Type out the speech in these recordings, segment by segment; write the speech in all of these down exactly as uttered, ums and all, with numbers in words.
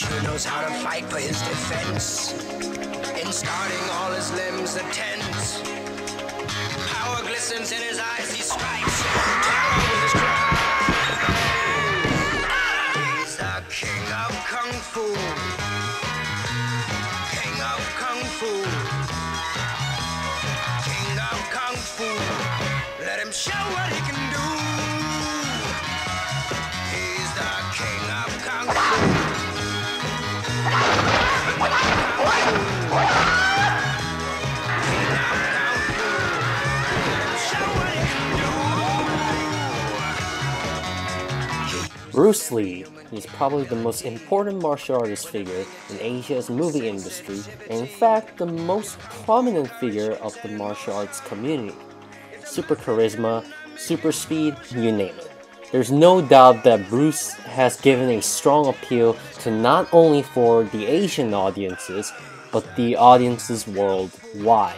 sure knows how to fight for his defense. In starting all his limbs attends. Power glistens in his eyes, he strikes. Terror with his cry. He's the king of kung fu. King of kung fu. King of kung fu. Let him show what he can do. Bruce Lee is probably the most important martial artist figure in Asia's movie industry, and in fact the most prominent figure of the martial arts community. Super charisma, super speed, you name it. There's no doubt that Bruce has given a strong appeal to not only for the Asian audiences, but the audiences worldwide.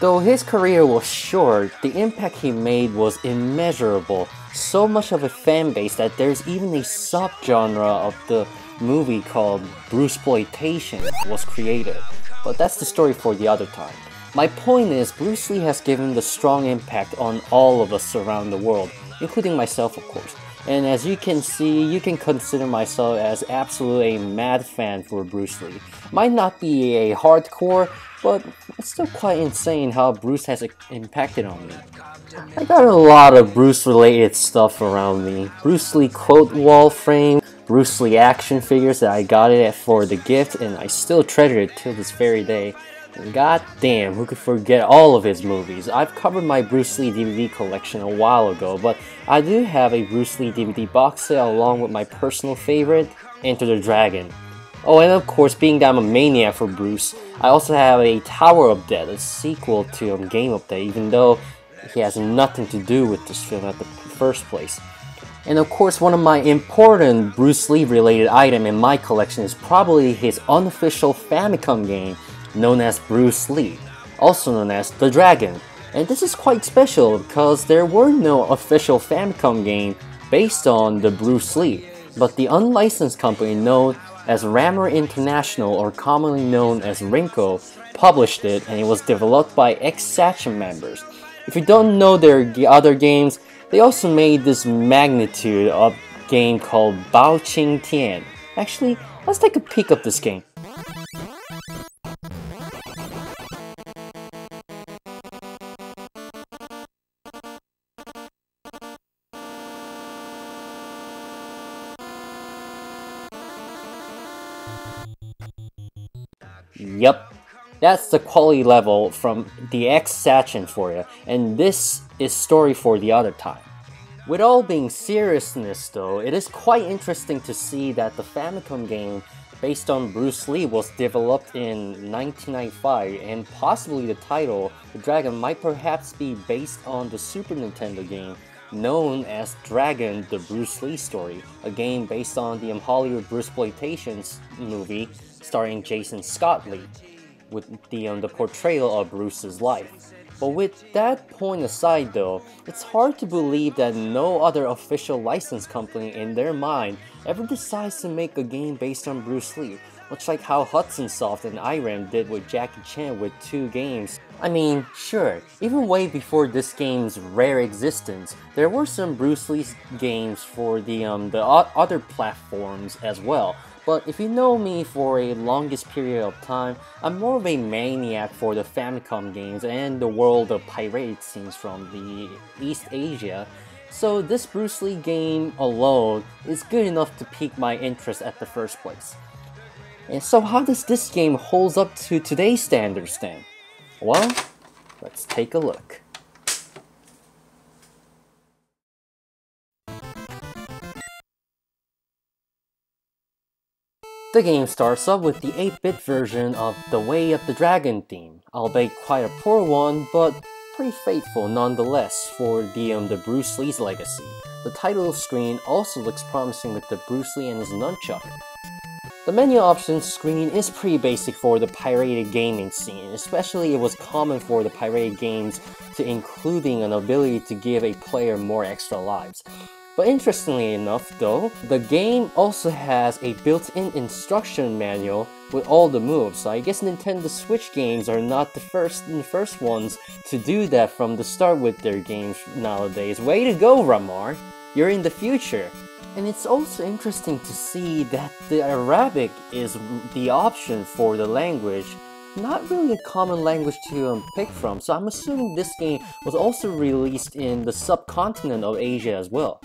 Though his career was short, the impact he made was immeasurable. So much of a fan base that there's even a subgenre of the movie called Bruceploitation was created. But that's the story for the other time. My point is, Bruce Lee has given the strong impact on all of us around the world, including myself of course. And as you can see, you can consider myself as absolutely a mad fan for Bruce Lee. Might not be a hardcore, but it's still quite insane how Bruce has impacted on me. I got a lot of Bruce related stuff around me. Bruce Lee quote wall frame, Bruce Lee action figures that I got it for the gift and I still treasure it till this very day. And god damn, who could forget all of his movies? I've covered my Bruce Lee D V D collection a while ago, but I do have a Bruce Lee D V D box set along with my personal favorite, Enter the Dragon. Oh, and of course, being that I'm a maniac for Bruce, I also have a Tower of Death, a sequel to um, Game of Death, even though he has nothing to do with this film at the first place. And of course, one of my important Bruce Lee related item in my collection is probably his unofficial Famicom game known as Bruce Lee, also known as The Dragon. And this is quite special because there were no official Famicom game based on the Bruce Lee, but the unlicensed company known as Rammer International, or commonly known as Rinco, published it, and it was developed by ex-Sachen members. If you don't know their other games, they also made this magnitude of game called Bao Qing Tian. Actually, let's take a peek at this game. Yep, that's the quality level from the ex-Sachen for you, and this is story for the other time. With all being seriousness though, it is quite interesting to see that the Famicom game based on Bruce Lee was developed in nineteen ninety-five, and possibly the title, The Dragon, might perhaps be based on the Super Nintendo game known as Dragon The Bruce Lee Story, a game based on the Hollywood Bruceploitation movie starring Jason Scott Lee, with the, um, the portrayal of Bruce's life. But with that point aside though, it's hard to believe that no other official license company in their mind ever decides to make a game based on Bruce Lee, much like how Hudson Soft and Irem did with Jackie Chan with two games. I mean, sure, even way before this game's rare existence, there were some Bruce Lee games for the, um, the other platforms as well. But if you know me for a longest period of time, I'm more of a maniac for the Famicom games and the world of pirated scenes from the East Asia, so this Bruce Lee game alone is good enough to pique my interest at the first place. And so how does this game hold up to today's standards then? Well, let's take a look. The game starts off with the eight bit version of The Way of the Dragon theme, albeit quite a poor one, but pretty faithful nonetheless for the, um, the Bruce Lee's legacy. The title screen also looks promising with the Bruce Lee and his nunchuck. The menu options screen is pretty basic for the pirated gaming scene, especially it was common for the pirated games to including an ability to give a player more extra lives. But interestingly enough though, the game also has a built-in instruction manual with all the moves, so I guess Nintendo Switch games are not the first and first ones to do that from the start with their games nowadays. Way to go, Rammer! You're in the future! And it's also interesting to see that the Arabic is the option for the language. Not really a common language to um, pick from, so I'm assuming this game was also released in the subcontinent of Asia as well.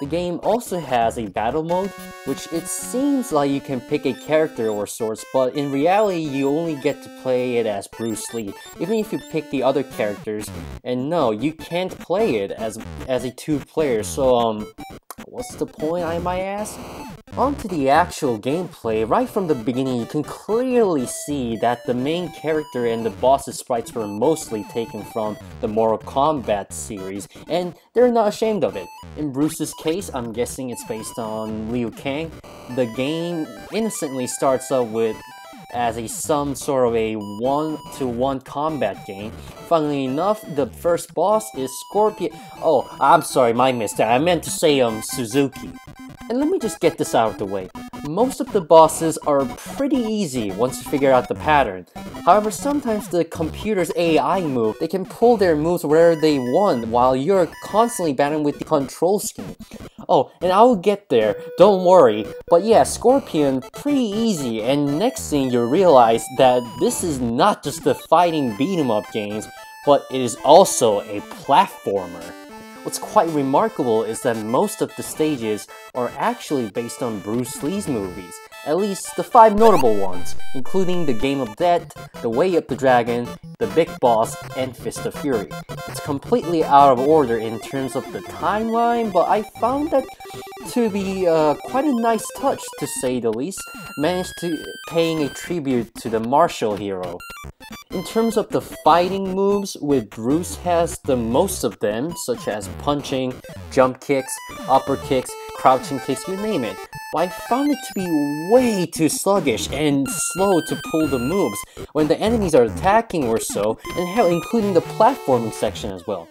The game also has a battle mode, which it seems like you can pick a character or sorts, but in reality you only get to play it as Bruce Lee, even if you pick the other characters. And no, you can't play it as, as a two-player, so um, what's the point, I might ask? Onto the actual gameplay, right from the beginning you can clearly see that the main character and the boss's sprites were mostly taken from the Mortal Kombat series, and they're not ashamed of it. In Bruce's case, I'm guessing it's based on Liu Kang. The game innocently starts up with as a some sort of a one-to-one combat game. Funnily enough, the first boss is Scorpion. Oh, I'm sorry, my mistake. I meant to say um Suzuki. And let me just get this out of the way. Most of the bosses are pretty easy once you figure out the pattern. However, sometimes the computer's A I move, they can pull their moves where they want while you're constantly battling with the control scheme. Oh, and I'll get there, don't worry. But yeah, Scorpion, pretty easy, and next thing you realize that this is not just a fighting beat-em-up games, but it is also a platformer. What's quite remarkable is that most of the stages are actually based on Bruce Lee's movies, at least the five notable ones, including The Game of Death, The Way of the Dragon, The Big Boss, and Fist of Fury. It's completely out of order in terms of the timeline, but I found that to be uh, quite a nice touch, to say the least, managed to paying a tribute to the martial hero. In terms of the fighting moves, with Bruce has the most of them, such as punching, jump kicks, upper kicks, crouching kicks, you name it. But I found it to be way too sluggish and slow to pull the moves when the enemies are attacking or so, and hell, including the platforming section as well.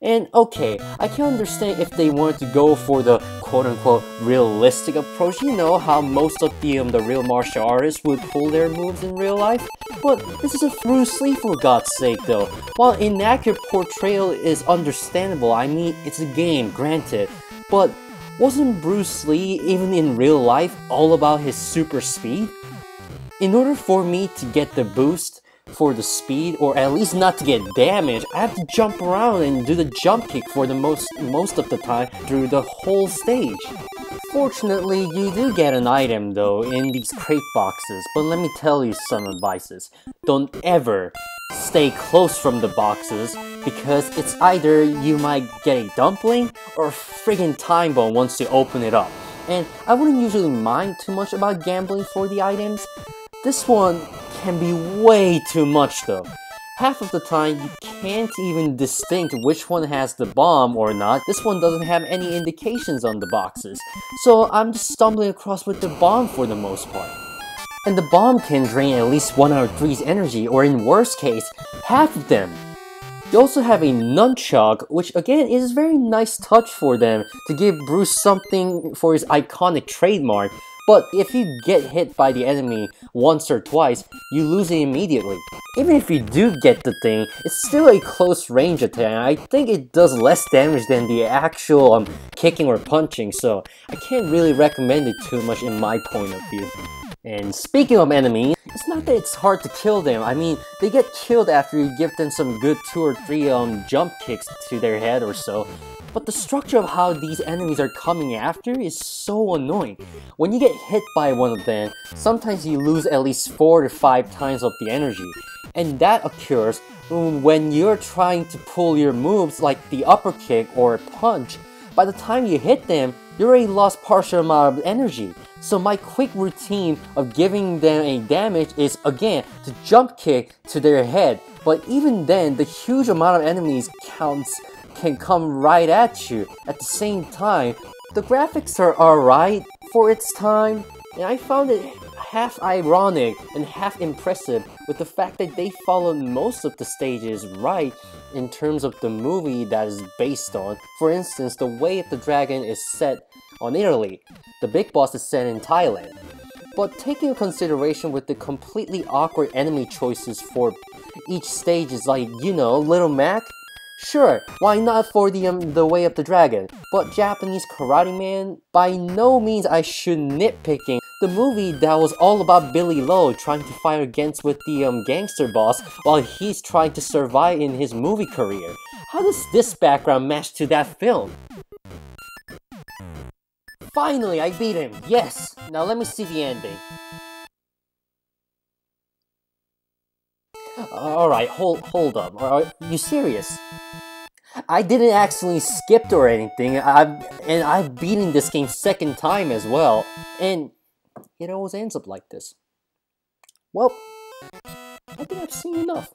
And okay, I can understand if they wanted to go for the quote-unquote realistic approach, you know how most of the, um, the real martial artists would pull their moves in real life? But this is a Bruce Lee for God's sake though. While inaccurate portrayal is understandable, I mean it's a game, granted, but wasn't Bruce Lee, even in real life, all about his super speed? In order for me to get the boost, for the speed, or at least not to get damaged, I have to jump around and do the jump kick for the most most of the time through the whole stage. Fortunately, you do get an item though in these crate boxes, but let me tell you some advices. Don't ever stay close from the boxes, because it's either you might get a dumpling or a friggin' time bomb once you open it up. And I wouldn't usually mind too much about gambling for the items. This one can be way too much though. Half of the time you can't even distinct which one has the bomb or not. This one doesn't have any indications on the boxes, so I'm just stumbling across with the bomb for the most part. And the bomb can drain at least one out of three's energy, or in worst case, half of them. You also have a nunchuck, which again is a very nice touch for them to give Bruce something for his iconic trademark. But if you get hit by the enemy once or twice, you lose it immediately. Even if you do get the thing, it's still a close range attack. I think it does less damage than the actual um, kicking or punching, so I can't really recommend it too much in my point of view. And speaking of enemies, it's not that it's hard to kill them. I mean, they get killed after you give them some good two or three um, jump kicks to their head or so. But the structure of how these enemies are coming after is so annoying. When you get hit by one of them, sometimes you lose at least four to five times of the energy. And that occurs when you're trying to pull your moves like the upper kick or punch. By the time you hit them, you already lost partial amount of energy. So my quick routine of giving them a damage is again to jump kick to their head. But even then, the huge amount of enemies counts can come right at you at the same time. The graphics are alright for its time, and I found it half ironic and half impressive with the fact that they followed most of the stages right in terms of the movie that is based on. For instance, The Way of the Dragon is set on Italy, The Big Boss is set in Thailand. But taking into consideration with the completely awkward enemy choices for each stage is like, you know, Little Mac? Sure, why not for the, um, the Way of the Dragon? But Japanese Karate Man? By no means I should nitpicking. The movie that was all about Billy Lo trying to fight against with the um, gangster boss while he's trying to survive in his movie career. How does this background match to that film? Finally, I beat him! Yes! Now let me see the ending. Alright, hold hold up. Are you serious? I didn't actually skip or anything, I've, and I've beaten this game second time as well. And it always ends up like this. Well, I think I've seen enough.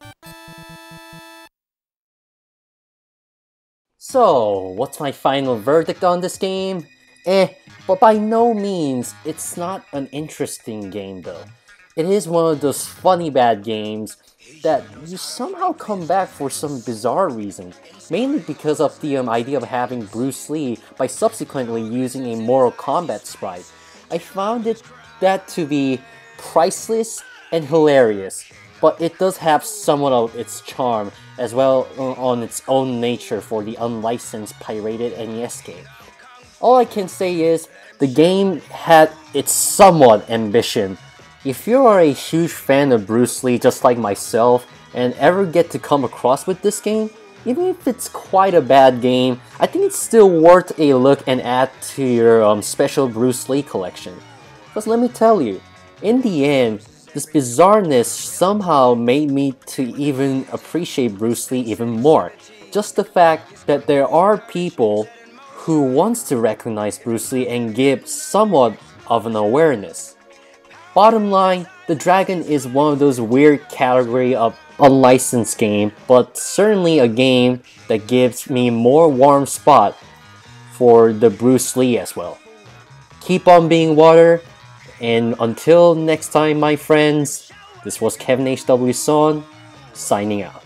So, what's my final verdict on this game? Eh, but by no means, it's not an interesting game though. It is one of those funny bad games that you somehow come back for some bizarre reason, mainly because of the um, idea of having Bruce Lee by subsequently using a Mortal Kombat sprite. I found it that to be priceless and hilarious, but it does have somewhat of its charm as well on its own nature for the unlicensed pirated N E S game. All I can say is, the game had its somewhat ambition. If you are a huge fan of Bruce Lee just like myself, and ever get to come across with this game, even if it's quite a bad game, I think it's still worth a look and add to your um, special Bruce Lee collection. Because let me tell you, in the end, this bizarreness somehow made me to even appreciate Bruce Lee even more. Just the fact that there are people who wants to recognize Bruce Lee and give somewhat of an awareness. Bottom line, The Dragon is one of those weird category of unlicensed game, but certainly a game that gives me more warm spot for the Bruce Lee as well. Keep on being water, and until next time my friends, this was Kevinhwsohn signing out.